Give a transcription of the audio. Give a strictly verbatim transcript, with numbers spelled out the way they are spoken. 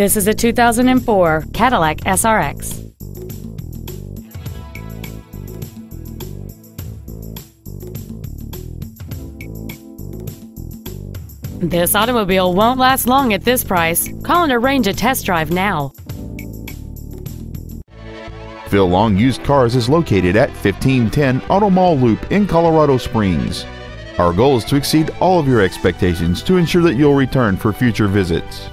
This is a two thousand four Cadillac S R X. This automobile won't last long at this price. Call and arrange a test drive now. Phil Long Used Cars is located at fifteen ten Auto Mall Loop in Colorado Springs. Our goal is to exceed all of your expectations to ensure that you'll return for future visits.